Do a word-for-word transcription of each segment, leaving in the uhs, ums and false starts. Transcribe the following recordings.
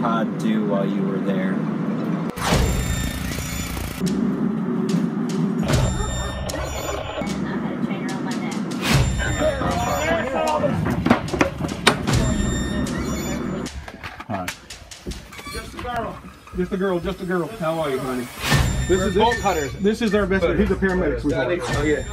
Todd do while you were there? Just a girl, just a girl. How are you, honey? This is bolt cutters. This is our best. He's a paramedic.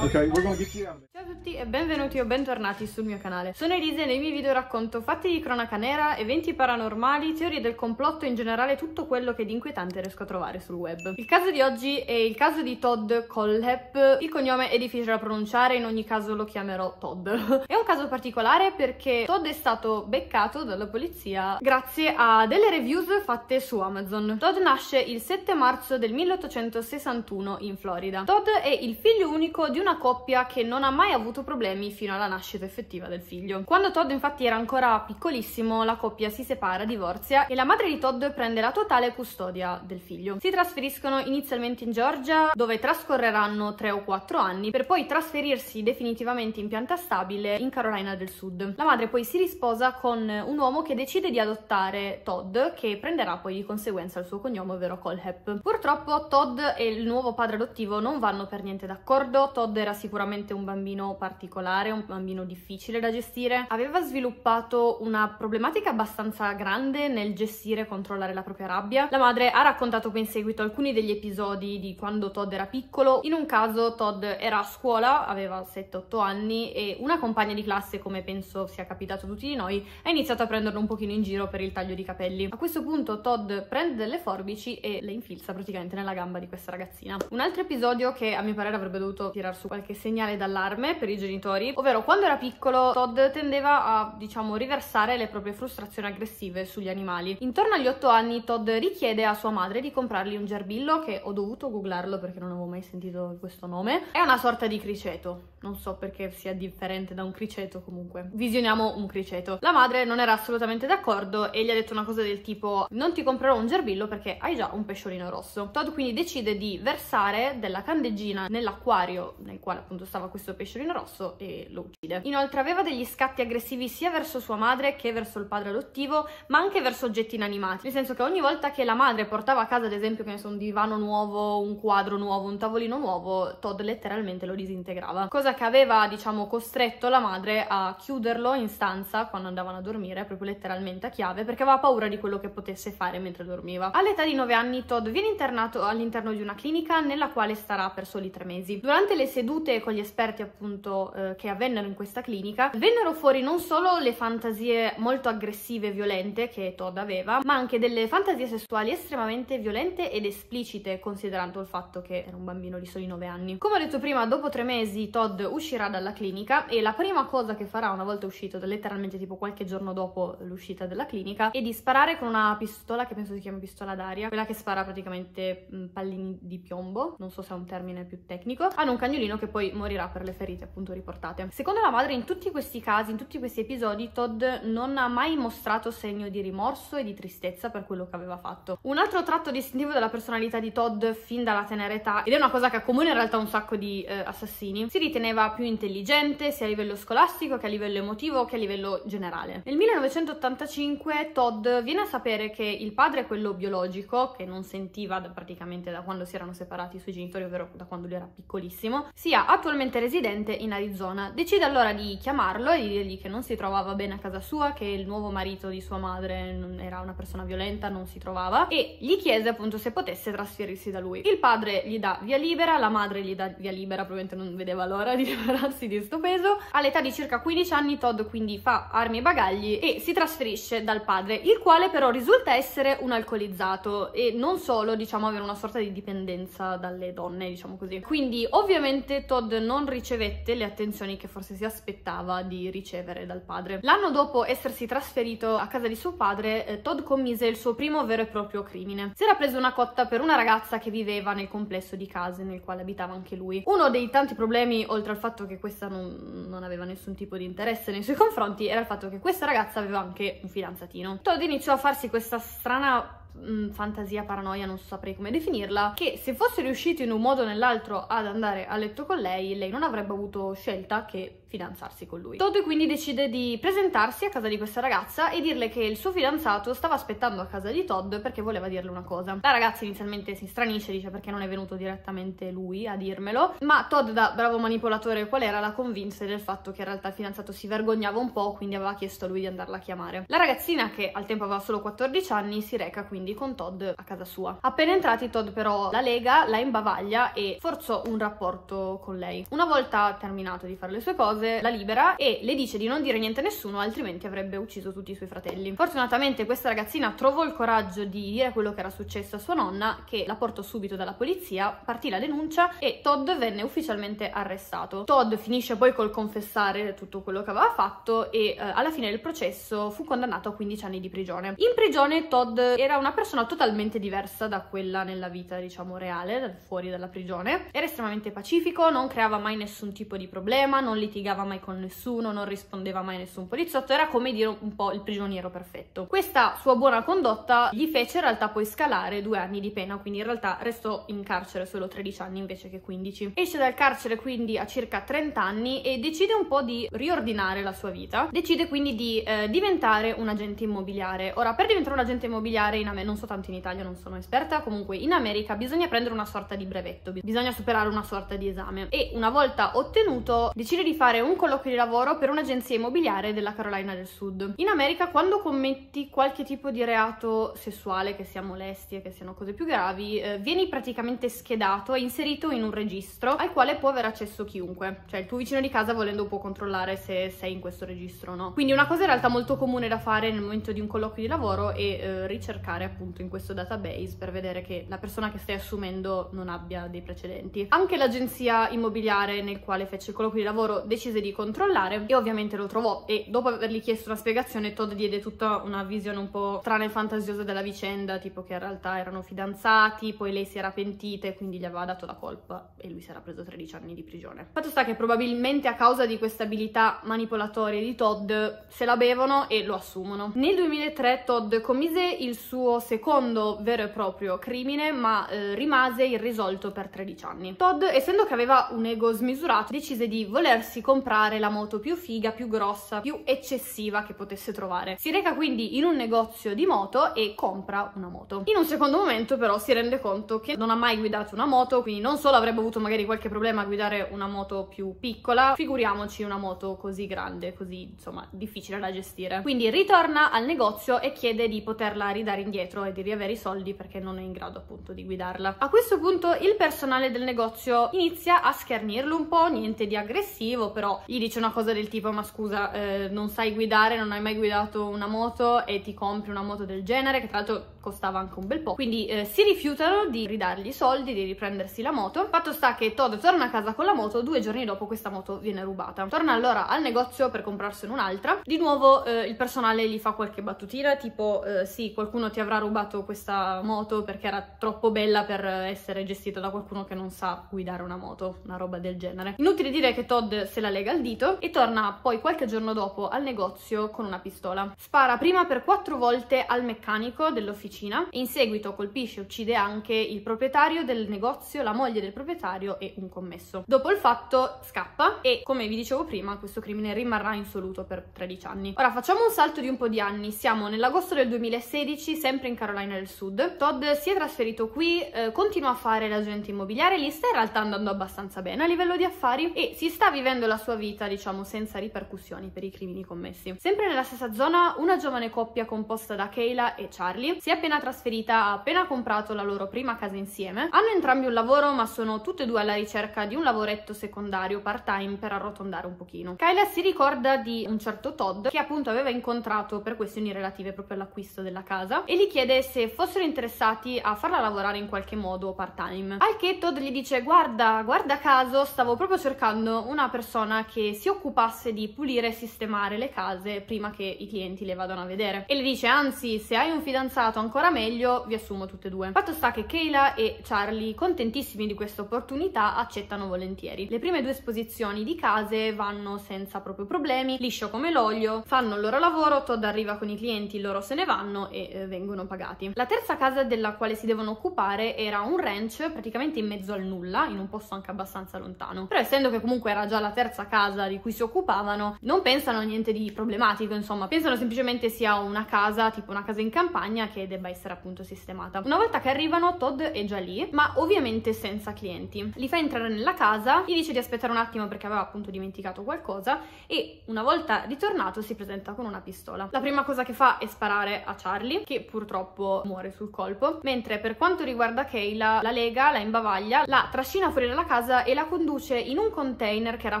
Okay, we're gonna get you out of there. Ciao a tutti e benvenuti o bentornati sul mio canale. Sono Elisa e nei miei video racconto fatti di cronaca nera, eventi paranormali, teorie del complotto e in generale tutto quello che di inquietante riesco a trovare sul web. Il caso di oggi è il caso di Todd Kohlhepp. Il cognome è difficile da pronunciare, in ogni caso lo chiamerò Todd. È un caso particolare perché Todd è stato beccato dalla polizia grazie a delle reviews fatte su Amazon. Todd nasce il sette marzo del milleottocentosessantuno in Florida. Todd è il figlio unico di una coppia che non ha mai avuto problemi fino alla nascita effettiva del figlio. Quando Todd infatti era ancora piccolissimo, la coppia si separa, divorzia e la madre di Todd prende la totale custodia del figlio. Si trasferiscono inizialmente in Georgia, dove trascorreranno tre o quattro anni per poi trasferirsi definitivamente in pianta stabile in Carolina del Sud. La madre poi si risposa con un uomo che decide di adottare Todd, che prenderà poi di conseguenza il suo cognome, ovvero Kohlhepp. Purtroppo Todd e il nuovo padre adottivo non vanno per niente d'accordo. Todd era sicuramente un bambino particolare, un bambino difficile da gestire, aveva sviluppato una problematica abbastanza grande nel gestire e controllare la propria rabbia. La madre ha raccontato poi in seguito alcuni degli episodi di quando Todd era piccolo. In un caso Todd era a scuola, aveva sette otto anni e una compagna di classe, come penso sia capitato a tutti di noi, ha iniziato a prenderlo un pochino in giro per il taglio di capelli. A questo punto Todd prende delle forbici e le infilza praticamente nella gamba di questa ragazzina. Un altro episodio che a mio parere avrebbe dovuto tirar su qualche segnale d'allarme per i genitori, ovvero quando era piccolo Todd tendeva a, diciamo, riversare le proprie frustrazioni aggressive sugli animali. Intorno agli otto anni Todd richiede a sua madre di comprargli un gerbillo, che ho dovuto googlarlo perché non avevo mai sentito questo nome. È una sorta di criceto, non so perché sia differente da un criceto, comunque visioniamo un criceto. La madre non era assolutamente d'accordo e gli ha detto una cosa del tipo: non ti comprerò un gerbillo perché hai già un pesciolino rosso. Todd quindi decide di versare della candeggina nell'acquario nel quale appunto stava questo pesciolino rosso e lo uccide. Inoltre aveva degli scatti aggressivi sia verso sua madre che verso il padre adottivo, ma anche verso oggetti inanimati, nel senso che ogni volta che la madre portava a casa, ad esempio, che ne so, un divano nuovo, un quadro nuovo, un tavolino nuovo, Todd letteralmente lo disintegrava, cosa che aveva, diciamo, costretto la madre a chiuderlo in stanza quando andavano a dormire, proprio letteralmente a chiave, perché aveva paura di quello che potesse fare mentre dormiva. All'età di nove anni Todd viene internato all'interno di una clinica nella quale starà per soli tre mesi. Durante le sedute con gli esperti, appunto, che avvennero in questa clinica, vennero fuori non solo le fantasie molto aggressive e violente che Todd aveva, ma anche delle fantasie sessuali estremamente violente ed esplicite, considerando il fatto che era un bambino di soli nove anni. Come ho detto prima, dopo tre mesi Todd uscirà dalla clinica e la prima cosa che farà una volta uscito, letteralmente tipo qualche giorno dopo l'uscita dalla clinica, è di sparare con una pistola che penso si chiama pistola d'aria, quella che spara praticamente pallini di piombo, non so se è un termine più tecnico, ad un cagnolino che poi morirà per le ferite appunto riportate. Secondo la madre, in tutti questi casi, in tutti questi episodi, Todd non ha mai mostrato segno di rimorso e di tristezza per quello che aveva fatto. Un altro tratto distintivo della personalità di Todd fin dalla tenera età, ed è una cosa che accomuna in realtà un sacco di eh, assassini, si riteneva più intelligente sia a livello scolastico che a livello emotivo che a livello generale. Nel millenovecentottantacinque Todd viene a sapere che il padre, quello biologico, che non sentiva da, praticamente da quando si erano separati i suoi genitori, ovvero da quando lui era piccolissimo, sia attualmente residente in Arizona. Decide allora di chiamarlo e di dirgli che non si trovava bene a casa sua, che il nuovo marito di sua madre era una persona violenta, non si trovava, e gli chiese appunto se potesse trasferirsi da lui. Il padre gli dà via libera, la madre gli dà via libera, probabilmente non vedeva l'ora di liberarsi di sto peso. All'età di circa quindici anni Todd quindi fa armi e bagagli e si trasferisce dal padre, il quale però risulta essere un alcolizzato e non solo, diciamo, avere una sorta di dipendenza dalle donne, diciamo così. Quindi ovviamente Todd non ricevette le attenzioni che forse si aspettava di ricevere dal padre. L'anno dopo essersi trasferito a casa di suo padre, eh, Todd commise il suo primo vero e proprio crimine. Si era preso una cotta per una ragazza che viveva nel complesso di case nel quale abitava anche lui. Uno dei tanti problemi, oltre al fatto che questa non, non aveva nessun tipo di interesse nei suoi confronti, era il fatto che questa ragazza aveva anche un fidanzatino. Todd iniziò a farsi questa strana mh, fantasia, paranoia, non saprei come definirla, che se fosse riuscito in un modo o nell'altro ad andare a letto con lei, lei non avrebbe avuto scelta che fidanzarsi con lui. Todd quindi decide di presentarsi a casa di questa ragazza e dirle che il suo fidanzato stava aspettando a casa di Todd perché voleva dirle una cosa. La ragazza inizialmente si stranisce, dice perché non è venuto direttamente lui a dirmelo, ma Todd, da bravo manipolatore qual era, la convinse del fatto che in realtà il fidanzato si vergognava un po', quindi aveva chiesto a lui di andarla a chiamare. La ragazzina, che al tempo aveva solo quattordici anni, si reca quindi con Todd a casa sua. Appena entrati, Todd però la lega, la imbavaglia e forzò un rapporto con lei. Una volta terminato di fare le sue cose, la libera e le dice di non dire niente a nessuno, altrimenti avrebbe ucciso tutti i suoi fratelli. Fortunatamente questa ragazzina trovò il coraggio di dire quello che era successo a sua nonna, che la portò subito dalla polizia, partì la denuncia e Todd venne ufficialmente arrestato. Todd finisce poi col confessare tutto quello che aveva fatto e eh, alla fine del processo fu condannato a quindici anni di prigione. In prigione Todd era una persona totalmente diversa da quella nella vita, diciamo, reale, fuori dalla prigione. Era estremamente pacifico, non creava mai nessun tipo di problema, non litigava mai con nessuno, non rispondeva mai a nessun poliziotto, era come dire un po' il prigioniero perfetto. Questa sua buona condotta gli fece in realtà poi scalare due anni di pena, quindi in realtà restò in carcere solo tredici anni invece che quindici. Esce dal carcere quindi a circa trenta anni e decide un po' di riordinare la sua vita. Decide quindi di eh, diventare un agente immobiliare. Ora, per diventare un agente immobiliare in America, non so tanto in Italia, non sono esperta, comunque in America bisogna prendere una sorta di brevetto, bisogna superare una sorta di esame e una volta ottenuto decide di fare un colloquio di lavoro per un'agenzia immobiliare della Carolina del Sud. In America, quando commetti qualche tipo di reato sessuale, che sia molestie, che siano cose più gravi, eh, vieni praticamente schedato e inserito in un registro al quale può avere accesso chiunque. Cioè il tuo vicino di casa volendo può controllare se sei in questo registro o no. Quindi una cosa in realtà molto comune da fare nel momento di un colloquio di lavoro è eh, ricercare appunto in questo database per vedere che la persona che stai assumendo non abbia dei precedenti. Anche l'agenzia immobiliare nel quale fece il colloquio di lavoro decise di controllare e ovviamente lo trovò e dopo avergli chiesto una spiegazione Todd diede tutta una visione un po' strana e fantasiosa della vicenda, tipo che in realtà erano fidanzati, poi lei si era pentita e quindi gli aveva dato la colpa e lui si era preso tredici anni di prigione. Fatto sta che probabilmente a causa di questa abilità manipolatoria di Todd se la bevono e lo assumono. Nel duemilatré Todd commise il suo secondo vero e proprio crimine, ma eh, rimase irrisolto per tredici anni. Todd, essendo che aveva un ego smisurato, decise di volersi comprare comprare la moto più figa, più grossa, più eccessiva che potesse trovare. Si reca quindi in un negozio di moto e compra una moto. In un secondo momento però si rende conto che non ha mai guidato una moto, quindi non solo avrebbe avuto magari qualche problema a guidare una moto più piccola, figuriamoci una moto così grande, così insomma difficile da gestire. Quindi ritorna al negozio e chiede di poterla ridare indietro e di riavere i soldi perché non è in grado appunto di guidarla. A questo punto il personale del negozio inizia a schernirlo un po', niente di aggressivo, però gli dice una cosa del tipo: ma scusa, eh, non sai guidare, non hai mai guidato una moto e ti compri una moto del genere, che tra l'altro costava anche un bel po'. Quindi eh, si rifiutano di ridargli i soldi, di riprendersi la moto. Fatto sta che Todd torna a casa con la moto, due giorni dopo questa moto viene rubata. Torna allora al negozio per comprarsene un'altra. Di nuovo eh, il personale gli fa qualche battutina tipo eh, sì, qualcuno ti avrà rubato questa moto perché era troppo bella per essere gestita da qualcuno che non sa guidare una moto, una roba del genere. Inutile dire che Todd se la lega al dito e torna poi qualche giorno dopo al negozio con una pistola. Spara prima per quattro volte al meccanico dell'officina e in seguito colpisce e uccide anche il proprietario del negozio, la moglie del proprietario e un commesso. Dopo il fatto scappa e, come vi dicevo prima, questo crimine rimarrà insoluto per tredici anni. Ora facciamo un salto di un po' di anni, siamo nell'agosto del duemilasedici, sempre in Carolina del Sud. Todd si è trasferito qui, eh, continua a fare l'agente immobiliare, gli sta in realtà andando abbastanza bene a livello di affari e si sta vivendo la sua vita, diciamo, senza ripercussioni per i crimini commessi. Sempre nella stessa zona, una giovane coppia composta da Kayla e Charlie si è appena trasferita, ha appena comprato la loro prima casa insieme, hanno entrambi un lavoro ma sono tutte e due alla ricerca di un lavoretto secondario part time per arrotondare un pochino. Kayla si ricorda di un certo Todd che appunto aveva incontrato per questioni relative proprio all'acquisto della casa e gli chiede se fossero interessati a farla lavorare in qualche modo part time, al che Todd gli dice: guarda, guarda caso stavo proprio cercando una persona che si occupasse di pulire e sistemare le case prima che i clienti le vadano a vedere, e le dice: anzi, se hai un fidanzato ancora meglio, vi assumo tutte e due. Fatto sta che Kayla e Charlie, contentissimi di questa opportunità, accettano volentieri. Le prime due esposizioni di case vanno senza proprio problemi, liscio come l'olio, fanno il loro lavoro, Todd arriva con i clienti, loro se ne vanno e eh, vengono vengono pagati. La terza casa della quale si devono occupare era un ranch praticamente in mezzo al nulla, in un posto anche abbastanza lontano, però essendo che comunque era già la terza casa di cui si occupavano non pensano a niente di problematico, insomma pensano semplicemente sia una casa, tipo una casa in campagna, che debba essere appunto sistemata. Una volta che arrivano Todd è già lì, ma ovviamente senza clienti. Li fa entrare nella casa, gli dice di aspettare un attimo perché aveva appunto dimenticato qualcosa e una volta ritornato si presenta con una pistola. La prima cosa che fa è sparare a Charlie, che purtroppo muore sul colpo, mentre per quanto riguarda Kayla la lega, la imbavaglia, la trascina fuori dalla casa e la conduce in un container che era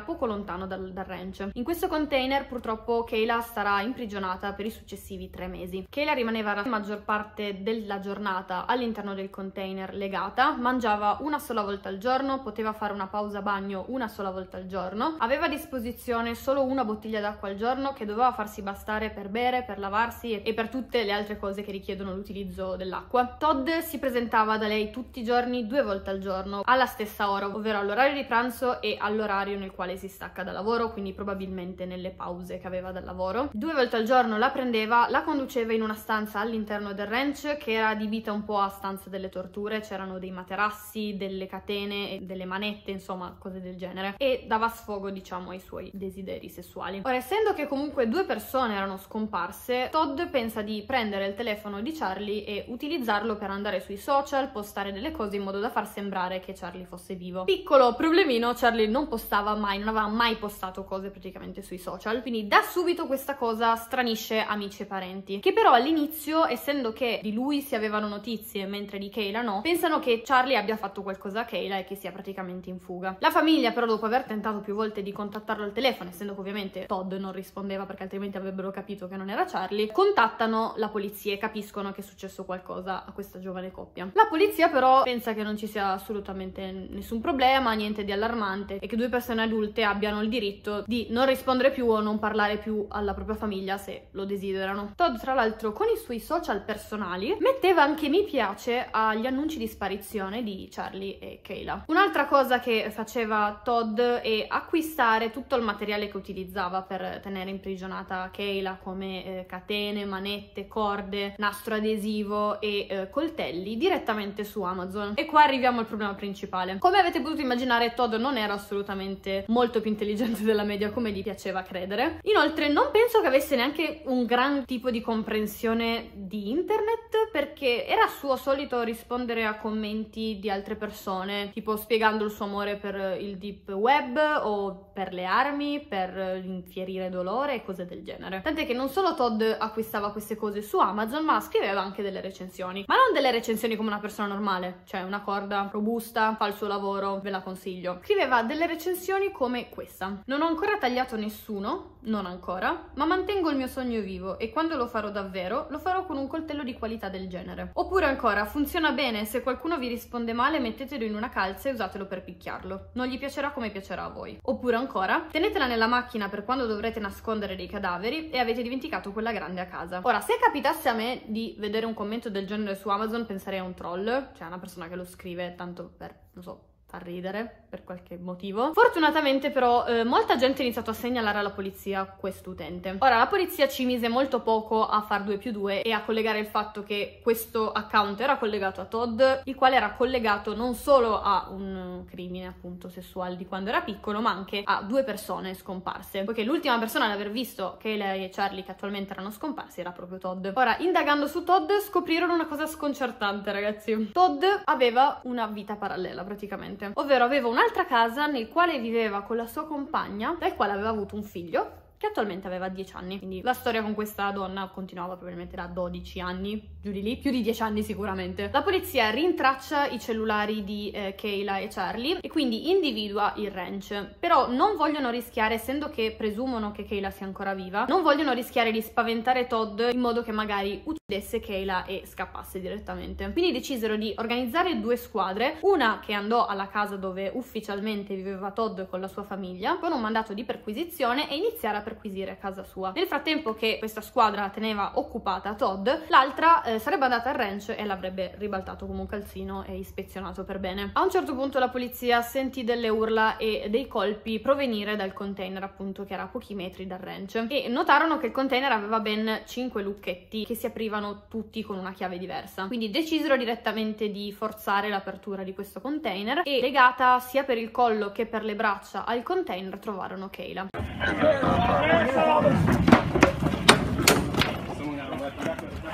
poco lontano dal, dal ranch. In questo container purtroppo Kayla sarà imprigionata per i successivi tre mesi. Kayla rimaneva la maggior parte della giornata all'interno del container legata, mangiava una sola volta al giorno, poteva fare una pausa bagno una sola volta al giorno, aveva a disposizione solo una bottiglia d'acqua al giorno che doveva farsi bastare per bere, per lavarsi e per tutte le altre cose che richiedono l'utilizzo dell'acqua. Todd si presentava da lei tutti i giorni, due volte al giorno, alla stessa ora, ovvero all'orario di pranzo e all'orario nel quale si stacca da lavoro, quindi probabilmente nelle pause che aveva dal lavoro. Due volte al giorno la prendeva, la conduceva in una stanza all'interno del ranch che era adibita un po' a stanza delle torture, c'erano dei materassi, delle catene, delle manette, insomma cose del genere, e dava sfogo diciamo ai suoi desideri sessuali. Ora, essendo che comunque due persone erano scomparse, Todd pensa di prendere il telefono di Charlie e utilizzarlo per andare sui social, postare delle cose in modo da far sembrare che Charlie fosse vivo. Piccolo problemino, Charlie non postava mai, non aveva mai postato cose praticamente sui social, quindi da subito questa cosa stranisce amici e parenti, che però all'inizio, essendo che di lui si avevano notizie mentre di Kayla no, pensano che Charlie abbia fatto qualcosa a Kayla e che sia praticamente in fuga. La famiglia però, dopo aver tentato più volte di contattarlo al telefono, essendo che ovviamente Todd non rispondeva perché altrimenti avrebbero capito che non era Charlie, contattano la polizia e capiscono che è successo qualcosa a questa giovane coppia. La polizia però pensa che non ci sia assolutamente nessun problema, niente di allarmante, e che due persone adulte abbiano il diritto di non rispondere più o non parlare più alla propria famiglia se lo desiderano. Todd tra l'altro con i suoi social personali metteva anche mi piace agli annunci di sparizione di Charlie e Kayla. Un'altra cosa che faceva Todd è acquistare tutto il materiale che utilizzava per tenere imprigionata Kayla, come eh, catene, manette, corde, nastro adesivo e eh, coltelli, direttamente su Amazon. E qua arriviamo al problema principale. Come avete potuto immaginare, Todd non era assolutamente molto più intelligente della media come gli piaceva credere. Inoltre non penso che avesse neanche un gran tipo di comprensione di internet, perché era suo solito rispondere a commenti di altre persone, tipo spiegando il suo amore per il deep web o per le armi, per infierire dolore e cose del genere. Tant'è che non solo Todd acquistava queste cose su Amazon, ma scriveva anche delle recensioni, ma non delle recensioni come una persona normale, cioè una corda robusta, fa il suo lavoro, ve la consiglio. Scriveva delle recensioni come questa: non ho ancora tagliato nessuno, non ancora, ma mantengo il mio sogno vivo e quando lo farò davvero lo farò con un coltello di qualità del genere. Oppure ancora: funziona bene, se qualcuno vi risponde male mettetelo in una calza e usatelo per picchiarlo, non gli piacerà come piacerà a voi. Oppure ancora: tenetela nella macchina per quando dovrete nascondere dei cadaveri e avete dimenticato quella grande a casa. Ora, se capitasse a me di vedere un commento del genere su Amazon penserei a un troll, cioè una persona che lo scrive tanto per, non so, a ridere per qualche motivo. Fortunatamente però eh, molta gente ha iniziato a segnalare alla polizia quest'utente. Ora, la polizia ci mise molto poco a far due più due e a collegare il fatto che questo account era collegato a Todd, il quale era collegato non solo a un crimine appunto sessuale di quando era piccolo, ma anche a due persone scomparse, poiché l'ultima persona ad aver visto che lei e Charlie, che attualmente erano scomparsi, era proprio Todd. Ora, indagando su Todd scoprirono una cosa sconcertante, ragazzi. Todd aveva una vita parallela praticamente, ovvero aveva un'altra casa nel quale viveva con la sua compagna, dal quale aveva avuto un figlio che attualmente aveva dieci anni, quindi la storia con questa donna continuava probabilmente da dodici anni, giù di lì, più di dieci anni sicuramente. La polizia rintraccia i cellulari di eh, Kayla e Charlie e quindi individua il ranch, però non vogliono rischiare, essendo che presumono che Kayla sia ancora viva, non vogliono rischiare di spaventare Todd in modo che magari uccidesse Kayla e scappasse direttamente. Quindi decisero di organizzare due squadre, una che andò alla casa dove ufficialmente viveva Todd con la sua famiglia con un mandato di perquisizione e iniziare a perquisire perquisire casa sua. Nel frattempo che questa squadra la teneva occupata Todd, l'altra eh, sarebbe andata al ranch e l'avrebbe ribaltato come un calzino e ispezionato per bene. A un certo punto la polizia sentì delle urla e dei colpi provenire dal container, appunto, che era a pochi metri dal ranch, e notarono che il container aveva ben cinque lucchetti che si aprivano tutti con una chiave diversa. Quindi decisero direttamente di forzare l'apertura di questo container e, legata sia per il collo che per le braccia al container, trovarono Kayla.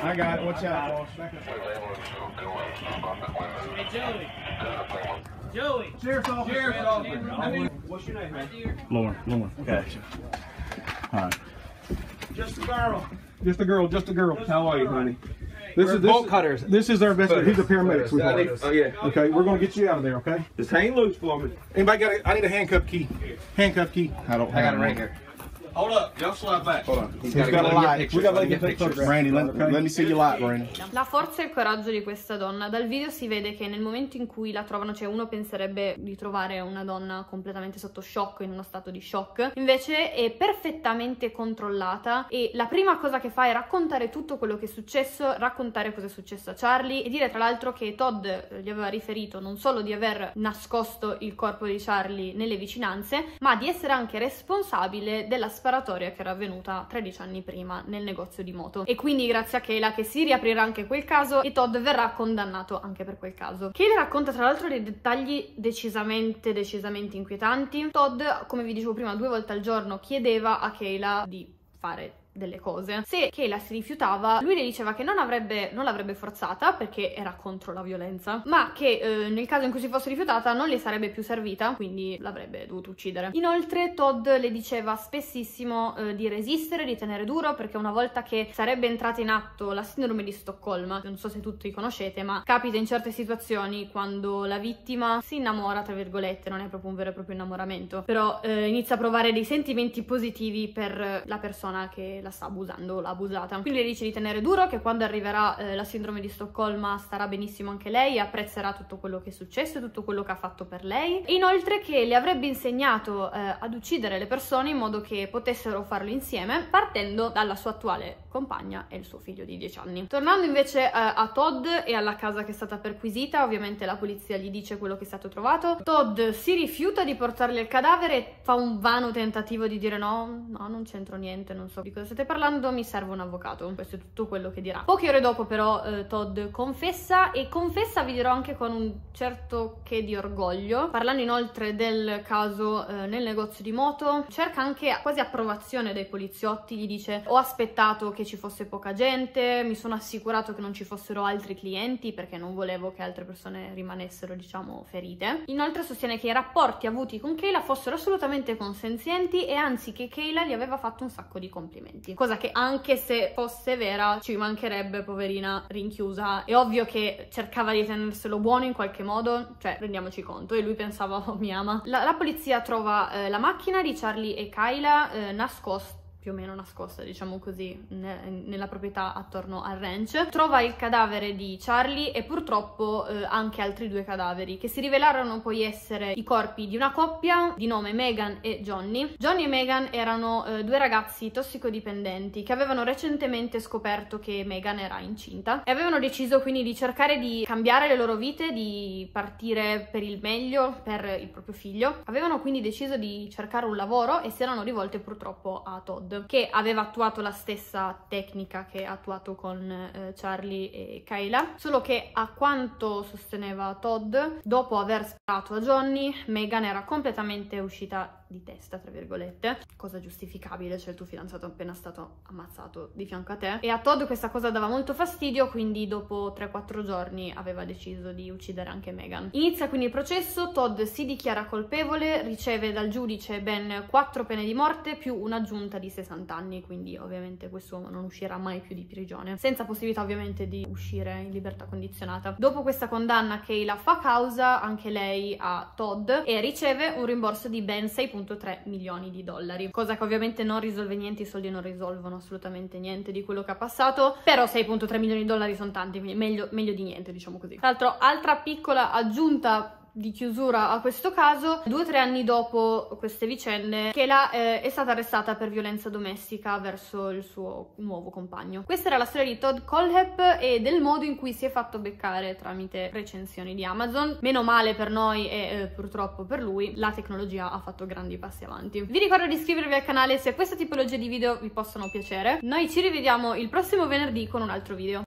I got it. Watch out. Hey, Joey. Joey. Sheriff's office. Sheriff's office. What's your name, man? Lauren. Lauren. Okay. All right. Just a girl. Just a girl. Just a girl. How are you, honey? This is bolt cutters. This is our best. He's a paramedic. Oh yeah. Okay, we're gonna get you out of there. Okay. Just hang loose for me. Anybody got a, I need a handcuff key. Handcuff key. I don't. I got it right here. Hold up, y'all slide back. Hold on. He's got a light. We got to get pictures. Randy, let, let me see your light, Randy. La forza e il coraggio di questa donna. Dal video si vede che nel momento in cui la trovano, cioè uno penserebbe di trovare una donna completamente sotto shock, in uno stato di shock. Invece è perfettamente controllata e la prima cosa che fa è raccontare tutto quello che è successo, raccontare cosa è successo a Charlie e dire tra l'altro che Todd gli aveva riferito non solo di aver nascosto il corpo di Charlie nelle vicinanze, ma di essere anche responsabile della sparatoria che era avvenuta tredici anni prima nel negozio di moto. E quindi grazie a Kayla che si riaprirà anche quel caso e Todd verrà condannato anche per quel caso. Kayla racconta tra l'altro dei dettagli decisamente decisamente inquietanti. Todd, come vi dicevo prima, due volte al giorno chiedeva a Kayla di fare delle cose. Se Kayla si rifiutava, lui le diceva che non avrebbe, non l'avrebbe forzata perché era contro la violenza, ma che eh, nel caso in cui si fosse rifiutata non le sarebbe più servita, quindi l'avrebbe dovuto uccidere. Inoltre Todd le diceva spessissimo eh, di resistere, di tenere duro, perché una volta che sarebbe entrata in atto la sindrome di Stoccolma, non so se tutti conoscete, ma capita in certe situazioni quando la vittima si innamora, tra virgolette, non è proprio un vero e proprio innamoramento, però eh, inizia a provare dei sentimenti positivi per la persona che la sta abusando o l'ha abusata. Quindi le dice di tenere duro, che quando arriverà eh, la sindrome di Stoccolma starà benissimo anche lei e apprezzerà tutto quello che è successo e tutto quello che ha fatto per lei. E inoltre che le avrebbe insegnato eh, ad uccidere le persone in modo che potessero farlo insieme, partendo dalla sua attuale compagna e il suo figlio di dieci anni. Tornando invece eh, a Todd e alla casa che è stata perquisita, ovviamente la polizia gli dice quello che è stato trovato. Todd si rifiuta di portarle il cadavere e fa un vano tentativo di dire no, no, non c'entro niente, non so di cosa state parlando, mi serve un avvocato. Questo è tutto quello che dirà. Poche ore dopo però eh, Todd confessa, e confessa, vi dirò, anche con un certo che di orgoglio, parlando inoltre del caso eh, nel negozio di moto. Cerca anche quasi approvazione dai poliziotti, gli dice: ho aspettato che ci fosse poca gente, mi sono assicurato che non ci fossero altri clienti perché non volevo che altre persone rimanessero, diciamo, ferite. Inoltre sostiene che i rapporti avuti con Kayla fossero assolutamente consenzienti e anzi che Kayla gli aveva fatto un sacco di complimenti. Cosa che, anche se fosse vera, ci mancherebbe, poverina, rinchiusa. È ovvio che cercava di tenerselo buono in qualche modo, cioè rendiamoci conto, e lui pensava oh, mi ama. La, la polizia trova eh, la macchina di Charlie e Kayla eh, nascosta, più o meno nascosta, diciamo così, ne nella proprietà attorno al ranch. Trova il cadavere di Charlie e purtroppo eh, anche altri due cadaveri che si rivelarono poi essere i corpi di una coppia di nome Meghan e Johnny. Johnny e Meghan erano eh, due ragazzi tossicodipendenti che avevano recentemente scoperto che Meghan era incinta e avevano deciso quindi di cercare di cambiare le loro vite, di partire per il meglio per il proprio figlio. Avevano quindi deciso di cercare un lavoro e si erano rivolte purtroppo a Todd, che aveva attuato la stessa tecnica che ha attuato con eh, Charlie e Kayla, solo che, a quanto sosteneva Todd, dopo aver sparato a Johnny, Meghan era completamente uscita di testa, tra virgolette, cosa giustificabile, cioè il tuo fidanzato è appena stato ammazzato di fianco a te. E a Todd questa cosa dava molto fastidio, quindi dopo tre quattro giorni aveva deciso di uccidere anche Meghan. Inizia quindi il processo, Todd si dichiara colpevole, riceve dal giudice ben quattro pene di morte più un'aggiunta di sessanta anni, quindi ovviamente quest'uomo non uscirà mai più di prigione, senza possibilità ovviamente di uscire in libertà condizionata. Dopo questa condanna Kayla fa causa anche lei a Todd e riceve un rimborso di ben sei punto tre milioni di dollari, cosa che ovviamente non risolve niente, i soldi non risolvono assolutamente niente di quello che ha passato, però sei punto tre milioni di dollari sono tanti, quindi meglio, meglio di niente, diciamo così. Tra l'altro, altra piccola aggiunta di chiusura a questo caso, due o tre anni dopo queste vicende, Kayla eh, è stata arrestata per violenza domestica verso il suo nuovo compagno. Questa era la storia di Todd Kohlhepp e del modo in cui si è fatto beccare tramite recensioni di Amazon. Meno male per noi e eh, purtroppo per lui, la tecnologia ha fatto grandi passi avanti. Vi ricordo di iscrivervi al canale se questa tipologia di video vi possono piacere. Noi ci rivediamo il prossimo venerdì con un altro video.